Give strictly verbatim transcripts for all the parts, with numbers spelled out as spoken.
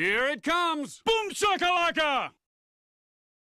Here it comes! Boom Shakalaka!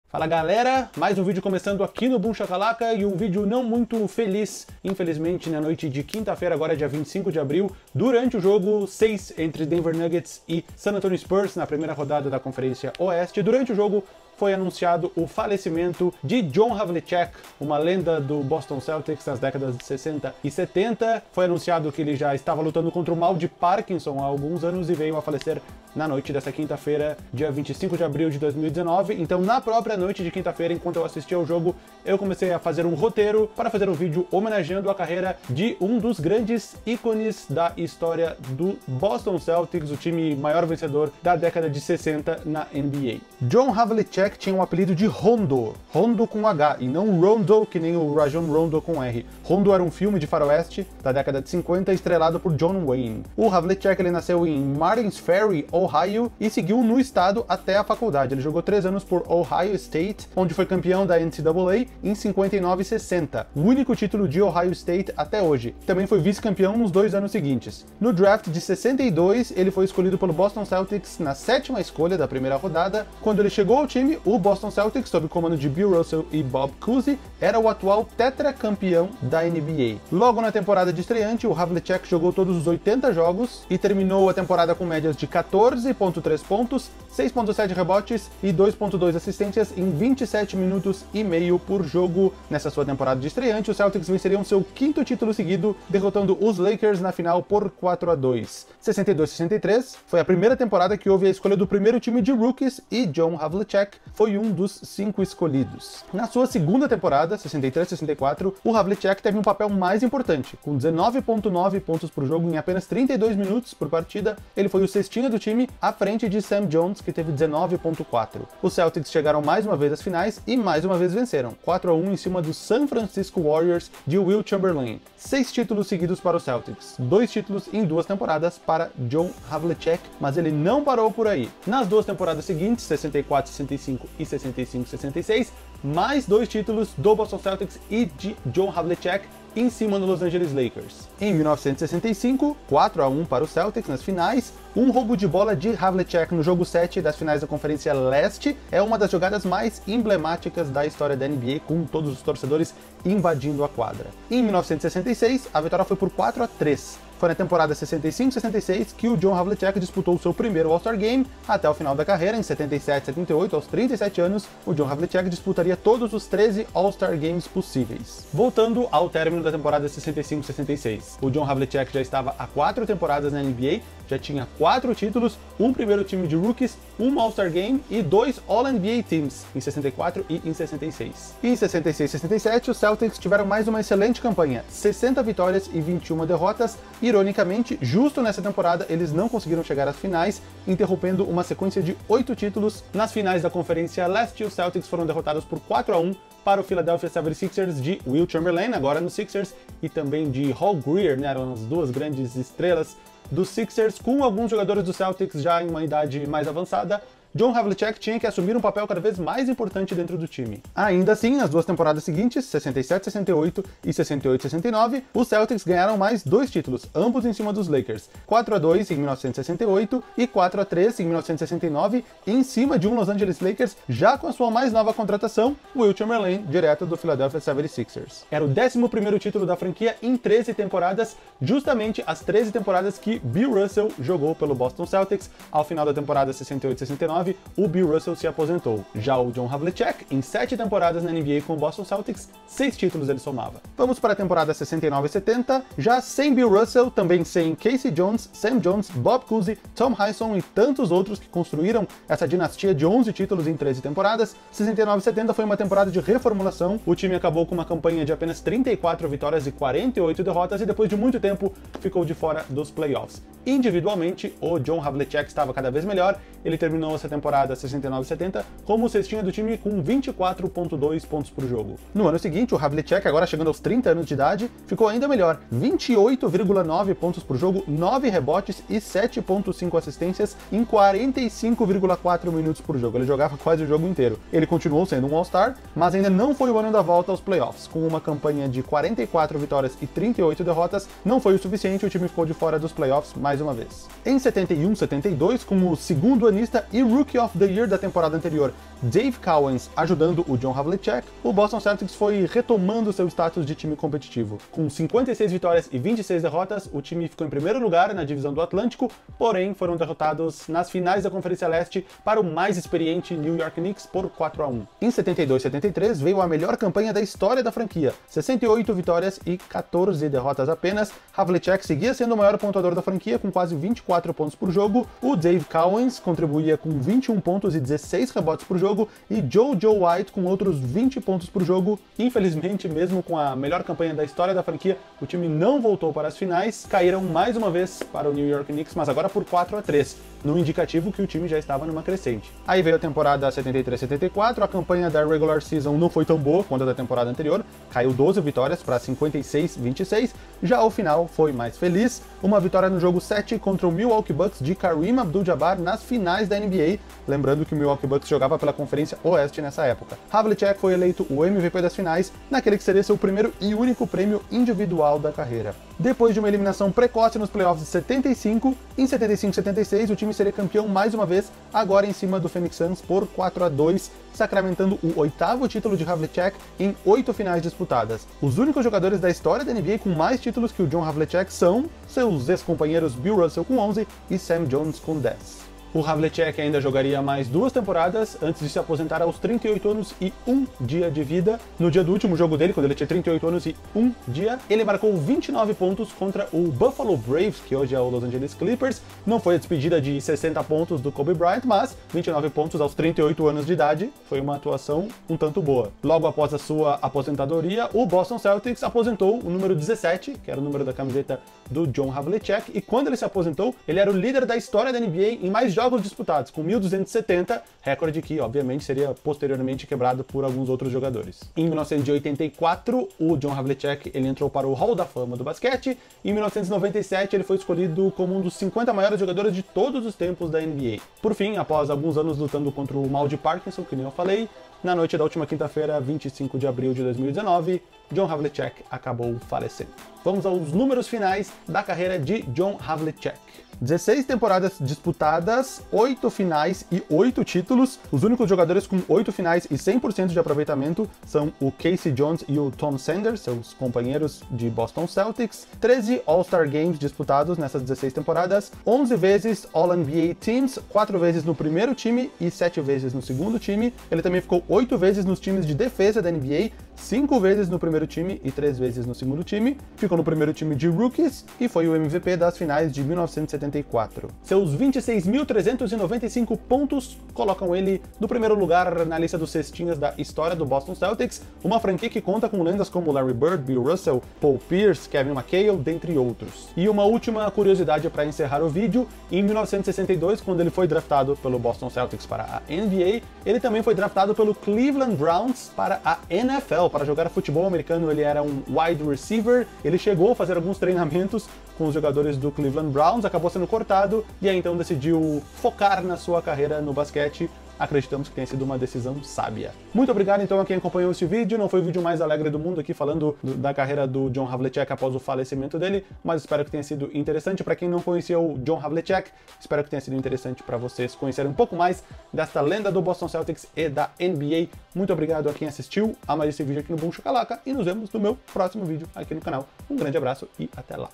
Fala galera, mais um vídeo começando aqui no Boom Shakalaka e um vídeo não muito feliz, infelizmente, na noite de quinta-feira, agora dia vinte e cinco de abril, durante o jogo seis entre Denver Nuggets e San Antonio Spurs, na primeira rodada da Conferência Oeste. Durante o jogo foi anunciado o falecimento de John Havlicek, uma lenda do Boston Celtics das décadas de sessenta e setenta. Foi anunciado que ele já estava lutando contra o mal de Parkinson há alguns anos e veio a falecer na noite dessa quinta-feira, dia vinte e cinco de abril de dois mil e dezenove. Então, na própria noite de quinta-feira, enquanto eu assistia ao jogo, eu comecei a fazer um roteiro para fazer um vídeo homenageando a carreira de um dos grandes ícones da história do Boston Celtics, o time maior vencedor da década de sessenta na N B A. John Havlicek tinha um apelido de Rondo, Rondo com H, e não Rondo, que nem o Rajon Rondo com R. Rondo era um filme de faroeste da década de cinquenta, estrelado por John Wayne. O Havlicek, ele nasceu em Martins Ferry, Ohio, e seguiu no estado até a faculdade. Ele jogou três anos por Ohio State, onde foi campeão da N C A A em cinquenta e nove e sessenta, o único título de Ohio State até hoje. Também foi vice-campeão nos dois anos seguintes. No draft de sessenta e dois, ele foi escolhido pelo Boston Celtics na sétima escolha da primeira rodada. Quando ele chegou ao time, o Boston Celtics, sob o comando de Bill Russell e Bob Cousy, era o atual tetracampeão da N B A. Logo na temporada de estreante, o Havlicek jogou todos os oitenta jogos e terminou a temporada com médias de quatorze ponto três pontos, seis ponto sete rebotes e dois ponto dois assistências em vinte e sete minutos e meio por jogo. Nessa sua temporada de estreante, os Celtics venceriam seu quinto título seguido, derrotando os Lakers na final por quatro a dois. sessenta e dois a sessenta e três foi a primeira temporada que houve a escolha do primeiro time de rookies e John Havlicek foi um dos cinco escolhidos. Na sua segunda temporada, sessenta e três a sessenta e quatro, o Havlicek teve um papel mais importante, com dezenove ponto nove pontos por jogo em apenas trinta e dois minutos por partida. Ele foi o cestinha do time à frente de Sam Jones, que teve dezenove ponto quatro. Os Celtics chegaram mais uma vez às finais e mais uma vez venceram, quatro a um em cima do San Francisco Warriors de Wilt Chamberlain. Seis títulos seguidos para os Celtics, dois títulos em duas temporadas para John Havlicek, mas ele não parou por aí. Nas duas temporadas seguintes, sessenta e quatro a sessenta e cinco e sessenta e cinco a sessenta e seis, mais dois títulos do Boston Celtics e de John Havlicek, em cima do Los Angeles Lakers. Em mil novecentos e sessenta e cinco, quatro a um para os Celtics nas finais, um roubo de bola de Havlicek no jogo sete das finais da Conferência Leste é uma das jogadas mais emblemáticas da história da N B A, com todos os torcedores invadindo a quadra. Em mil novecentos e sessenta e seis, a vitória foi por quatro a três. Foi na temporada sessenta e cinco a sessenta e seis que o John Havlicek disputou seu primeiro All-Star Game. Até o final da carreira, em setenta e sete a setenta e oito, aos trinta e sete anos, o John Havlicek disputaria todos os treze All-Star Games possíveis. Voltando ao término da temporada sessenta e cinco a sessenta e seis, o John Havlicek já estava há quatro temporadas na N B A, já tinha quatro títulos, um primeiro time de rookies, um All-Star Game e dois All-N B A Teams, em sessenta e quatro e em sessenta e seis. E em sessenta e seis a sessenta e sete, os Celtics tiveram mais uma excelente campanha, sessenta vitórias e vinte e uma derrotas. Ironicamente, justo nessa temporada, eles não conseguiram chegar às finais, interrompendo uma sequência de oito títulos. Nas finais da Conferência Leste, os Celtics foram derrotados por quatro a um para o Philadelphia seventy-sixers de Wilt Chamberlain, agora no Sixers, e também de Hall Greer, né? Eram as duas grandes estrelas dos Sixers, com alguns jogadores do Celtics já em uma idade mais avançada. John Havlicek tinha que assumir um papel cada vez mais importante dentro do time. Ainda assim, nas duas temporadas seguintes, sessenta e sete a sessenta e oito e sessenta e oito a sessenta e nove, os Celtics ganharam mais dois títulos, ambos em cima dos Lakers, quatro a dois em mil novecentos e sessenta e oito e quatro a três em mil novecentos e sessenta e nove, em cima de um Los Angeles Lakers já com a sua mais nova contratação, Wilt Chamberlain, direto do Philadelphia seventy-sixers. Era o décimo primeiro título da franquia em treze temporadas, justamente as treze temporadas que Bill Russell jogou pelo Boston Celtics. Ao final da temporada sessenta e oito a sessenta e nove, o Bill Russell se aposentou. Já o John Havlicek, em sete temporadas na N B A com o Boston Celtics, seis títulos ele somava. Vamos para a temporada sessenta e nove a setenta, já sem Bill Russell, também sem K C. Jones, Sam Jones, Bob Cousy, Tom Heinsohn e tantos outros que construíram essa dinastia de onze títulos em treze temporadas. sessenta e nove a setenta foi uma temporada de reformulação, o time acabou com uma campanha de apenas trinta e quatro vitórias e quarenta e oito derrotas e depois de muito tempo ficou de fora dos playoffs. Individualmente, o John Havlicek estava cada vez melhor, ele terminou essa temporada temporada sessenta e nove setenta, como cestinha do time com vinte e quatro vírgula dois pontos por jogo. No ano seguinte, o Havlicek, agora chegando aos trinta anos de idade, ficou ainda melhor, vinte e oito vírgula nove pontos por jogo, nove rebotes e sete vírgula cinco assistências em quarenta e cinco vírgula quatro minutos por jogo. Ele jogava quase o jogo inteiro. Ele continuou sendo um All-Star, mas ainda não foi o ano da volta aos playoffs. Com uma campanha de quarenta e quatro vitórias e trinta e oito derrotas, não foi o suficiente, o time ficou de fora dos playoffs mais uma vez. Em setenta e um setenta e dois, como o segundo anista e Rookie of the Year da temporada anterior, Dave Cowens ajudando o John Havlicek, o Boston Celtics foi retomando seu status de time competitivo. Com cinquenta e seis vitórias e vinte e seis derrotas, o time ficou em primeiro lugar na divisão do Atlântico, porém foram derrotados nas finais da Conferência Leste para o mais experiente New York Knicks por quatro a um. Em setenta e dois setenta e três veio a melhor campanha da história da franquia, sessenta e oito vitórias e quatorze derrotas apenas. Havlicek seguia sendo o maior pontuador da franquia com quase vinte e quatro pontos por jogo, o Dave Cowens contribuía com vinte e um pontos e dezesseis rebotes por jogo e Jo Jo White com outros vinte pontos por jogo. Infelizmente, mesmo com a melhor campanha da história da franquia, o time não voltou para as finais, caíram mais uma vez para o New York Knicks, mas agora por quatro a três, no indicativo que o time já estava numa crescente. Aí veio a temporada setenta e três setenta e quatro, a campanha da regular season não foi tão boa quanto a da temporada anterior, caiu doze vitórias para cinquenta e seis vinte e seis, já ao final foi mais feliz, uma vitória no jogo sete contra o Milwaukee Bucks de Kareem Abdul-Jabbar nas finais da N B A, lembrando que o Milwaukee Bucks jogava pela Conferência Oeste nessa época. Havlicek foi eleito o M V P das finais, naquele que seria seu primeiro e único prêmio individual da carreira. Depois de uma eliminação precoce nos playoffs de setenta e cinco, em setenta e cinco setenta e seis o time seria campeão mais uma vez, agora em cima do Phoenix Suns por quatro a dois, sacramentando o oitavo título de Havlicek em oito finais disputadas. Os únicos jogadores da história da N B A com mais títulos que o John Havlicek são seus ex-companheiros Bill Russell com onze e Sam Jones com dez. O Havlicek ainda jogaria mais duas temporadas antes de se aposentar aos trinta e oito anos e um dia de vida. No dia do último jogo dele, quando ele tinha trinta e oito anos e um dia, ele marcou vinte e nove pontos contra o Buffalo Braves, que hoje é o Los Angeles Clippers. Não foi a despedida de sessenta pontos do Kobe Bryant, mas vinte e nove pontos aos trinta e oito anos de idade foi uma atuação um tanto boa. Logo após a sua aposentadoria, o Boston Celtics aposentou o número dezessete, que era o número da camiseta do John Havlicek, e quando ele se aposentou, ele era o líder da história da N B A em mais jogos jogos disputados, com mil duzentos e setenta, recorde que, obviamente, seria posteriormente quebrado por alguns outros jogadores. Em mil novecentos e oitenta e quatro, o John Havlicek ele entrou para o Hall da Fama do basquete. Em mil novecentos e noventa e sete, ele foi escolhido como um dos cinquenta maiores jogadores de todos os tempos da N B A. Por fim, após alguns anos lutando contra o mal de Parkinson, que nem eu falei, na noite da última quinta-feira, vinte e cinco de abril de dois mil e dezenove, John Havlicek acabou falecendo. Vamos aos números finais da carreira de John Havlicek. dezesseis temporadas disputadas, oito finais e oito títulos. Os únicos jogadores com oito finais e cem por cento de aproveitamento são o K C. Jones e o Tom Sanders, seus companheiros de Boston Celtics. treze All-Star Games disputados nessas dezesseis temporadas, onze vezes All-N B A Teams, quatro vezes no primeiro time e sete vezes no segundo time. Ele também ficou oito vezes nos times de defesa da N B A, cinco vezes no primeiro time e três vezes no segundo time. Ficou no primeiro time de rookies e foi o M V P das finais de mil novecentos e setenta e quatro. Seus vinte e seis mil trezentos e noventa e cinco pontos colocam ele no primeiro lugar na lista dos cestinhas da história do Boston Celtics, uma franquia que conta com lendas como Larry Bird, Bill Russell, Paul Pierce, Kevin McHale, dentre outros. E uma última curiosidade para encerrar o vídeo, em mil novecentos e sessenta e dois, quando ele foi draftado pelo Boston Celtics para a N B A, ele também foi draftado pelo Cleveland Browns para a N F L, para jogar futebol americano. Ele era um wide receiver, ele chegou a fazer alguns treinamentos com os jogadores do Cleveland Browns, acabou sendo cortado e aí então decidiu focar na sua carreira no basquete. Acreditamos que tenha sido uma decisão sábia. Muito obrigado então a quem acompanhou esse vídeo. Não foi o vídeo mais alegre do mundo aqui falando do, da carreira do John Havlicek após o falecimento dele, mas espero que tenha sido interessante. Para quem não conhecia o John Havlicek, espero que tenha sido interessante para vocês conhecerem um pouco mais desta lenda do Boston Celtics e da N B A. Muito obrigado a quem assistiu a mais esse vídeo aqui no Boom Shakalaka e nos vemos no meu próximo vídeo aqui no canal. Um grande abraço e até lá!